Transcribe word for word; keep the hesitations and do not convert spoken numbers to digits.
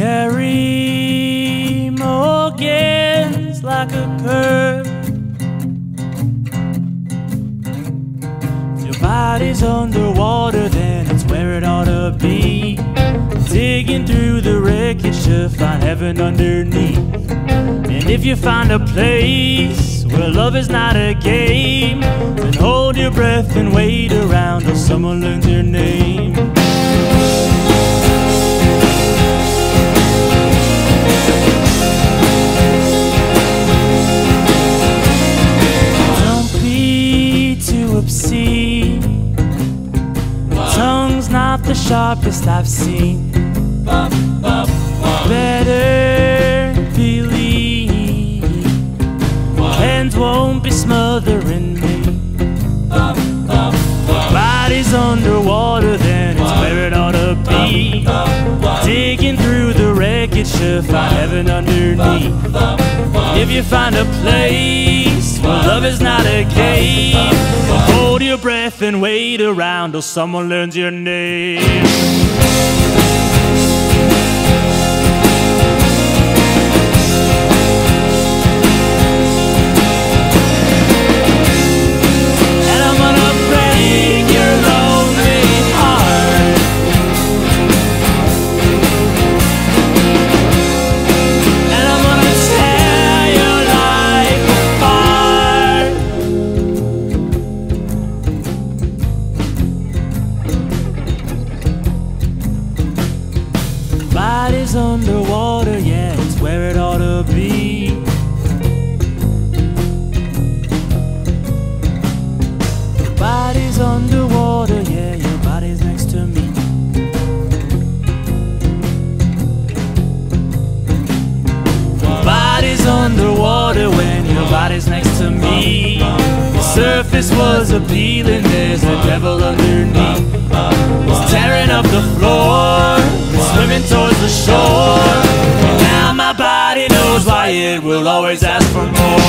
carry Morgans like a curve. Your body's underwater, then it's where it ought to be. Digging through the wreckage to find heaven underneath. And if you find a place where love is not a game, then hold your breath and wait around till someone learns your name. Not the sharpest I've seen. Bop, bop, bop. Better believe bop. Hands won't be smothering me. Bop, bop, bop. Body's underwater, then bop. It's where it ought to be. Bop, bop, bop. Digging through the wreckage to find heaven underneath. Bop, bop, bop. If you find a place bop. Where love is not a game, bop, bop, bop. Hold your breath and wait around till someone learns your name. Body's underwater, yeah, it's where it ought to be. Your body's underwater, yeah, your body's next to me. Your body's underwater when your body's next to me. The surface was appealing, there's a devil underneath. It's tearing up the floor, swimming towards the shore, and now my body knows why it will always ask for more.